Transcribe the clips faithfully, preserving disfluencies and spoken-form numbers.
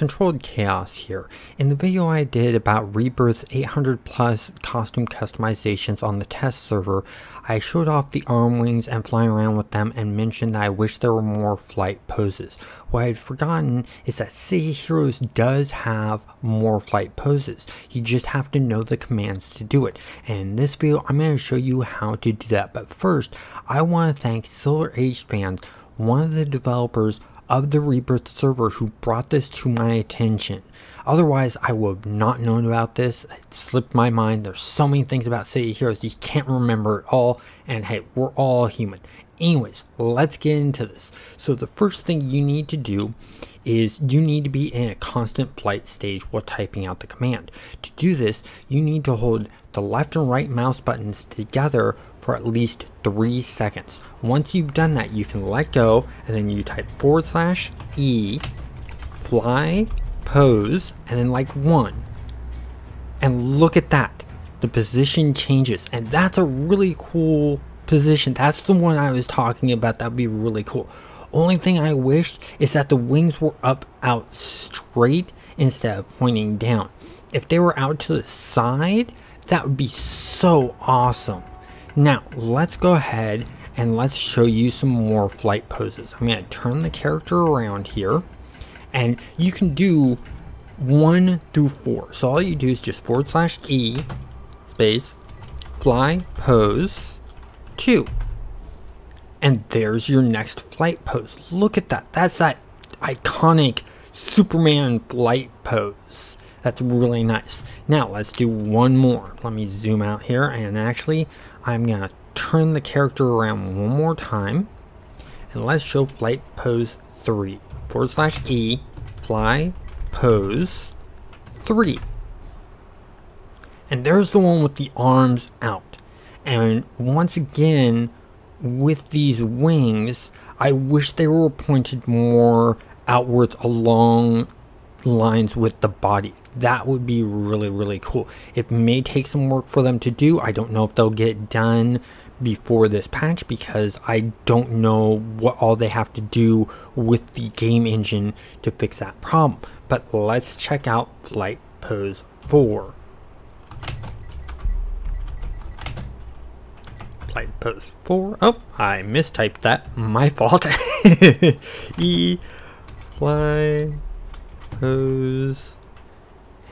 Controlled Chaos here. In the video I did about Rebirth's eight hundred plus costume customizations on the test server, I showed off the arm wings and flying around with them and mentioned that I wish there were more flight poses. What I had forgotten is that City of Heroes does have more flight poses. You just have to know the commands to do it. And in this video I'm going to show you how to do that. But first, I want to thank Silver Age fans, one of the developers of the Rebirth server, who brought this to my attention. Otherwise, I would have not known about this. It slipped my mind. There's so many things about City of Heroes you can't remember it all, and hey, we're all human. Anyways, let's get into this. So the first thing you need to do is you need to be in a constant flight stage while typing out the command. To do this, you need to hold the left and right mouse buttons together for at least three seconds. Once you've done that, you can let go, and then you type forward slash E, fly, pose, and then like one. And look at that. The position changes, and that's a really cool position. That's the one I was talking about. That'd be really cool. Only thing I wished is that the wings were up out straight instead of pointing down. If they were out to the side, that would be so awesome. Now let's go ahead and let's show you some more flight poses. I'm going to turn the character around here, and you can do one through four. So all you do is just forward slash E space fly pose two. And there's your next flight pose. Look at that. That's that iconic Superman flight pose. That's really nice. Now let's do one more. Let me zoom out here, and actually I'm going to turn the character around one more time. And let's show flight pose three. Forward slash E, fly, pose, three. And there's the one with the arms out. And once again, with these wings, I wish they were pointed more outwards along lines with the body. That would be really, really cool. It may take some work for them to do. I don't know if they'll get done before this patch, because I don't know what all they have to do with the game engine to fix that problem. But let's check out flight pose four. Flight pose four. Oh, I mistyped that. My fault. E, fly, pose,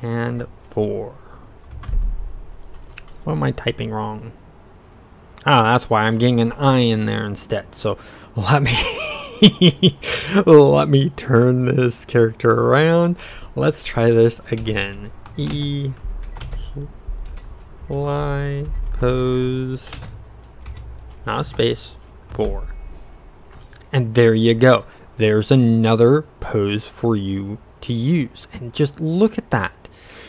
and four. What am I typing wrong? Ah, that's why I'm getting an I in there instead. So let me let me turn this character around. Let's try this again. E, fly, pose, not a space, four. And there you go. There's another pose for you to use, and just look at that.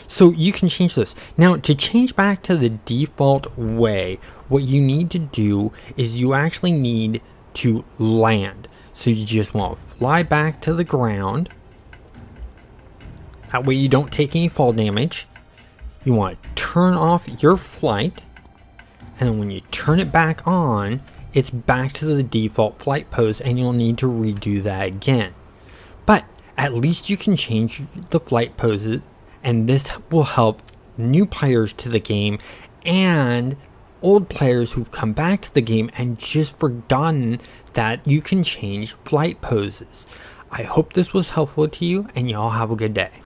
So you can change this. Now to change back to the default way, what you need to do is you actually need to land. So you just want to fly back to the ground. That way you don't take any fall damage. You want to turn off your flight, and when you turn it back on, it's back to the default flight pose, and you'll need to redo that again. But at least you can change the flight poses, and this will help new players to the game and old players who've come back to the game and just forgotten that you can change flight poses. I hope this was helpful to you, and y'all have a good day.